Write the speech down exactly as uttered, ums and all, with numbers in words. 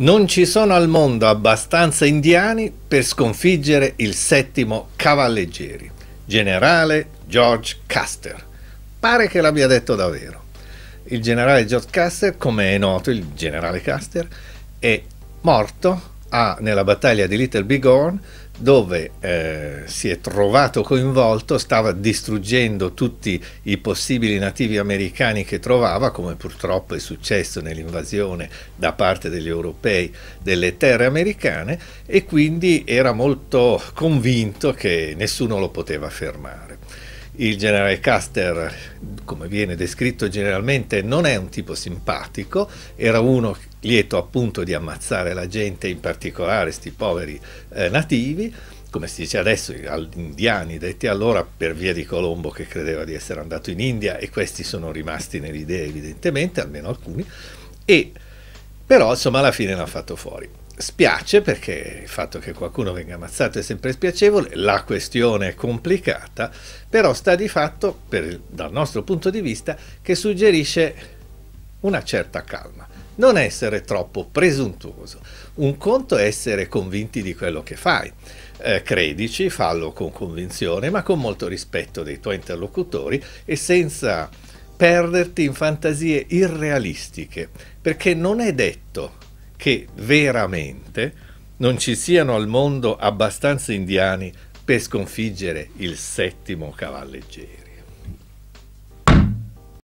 Non ci sono al mondo abbastanza indiani per sconfiggere il settimo cavalleggeri, generale George Custer. Pare che l'abbia detto davvero. Il generale George Custer, come è noto, il generale Custer, è morto a, nella battaglia di Little Bighorn, dove eh, si è trovato coinvolto, stava distruggendo tutti i possibili nativi americani che trovava, come purtroppo è successo nell'invasione da parte degli europei delle terre americane, e quindi era molto convinto che nessuno lo poteva fermare. Il generale Custer, come viene descritto generalmente, non è un tipo simpatico, era uno lieto appunto di ammazzare la gente, in particolare sti poveri eh, nativi, come si dice adesso, indiani detti allora per via di Colombo, che credeva di essere andato in India, e questi sono rimasti nell'idea evidentemente, almeno alcuni, e però insomma alla fine l'ha fatto fuori. Spiace, perché il fatto che qualcuno venga ammazzato è sempre spiacevole, la questione è complicata, però sta di fatto, per, dal nostro punto di vista, che suggerisce una certa calma. Non essere troppo presuntuoso. Un conto è essere convinti di quello che fai. Eh, credici, fallo con convinzione, ma con molto rispetto dei tuoi interlocutori e senza perderti in fantasie irrealistiche, perché non è detto che veramente non ci siano al mondo abbastanza indiani per sconfiggere il settimo cavalleggeri.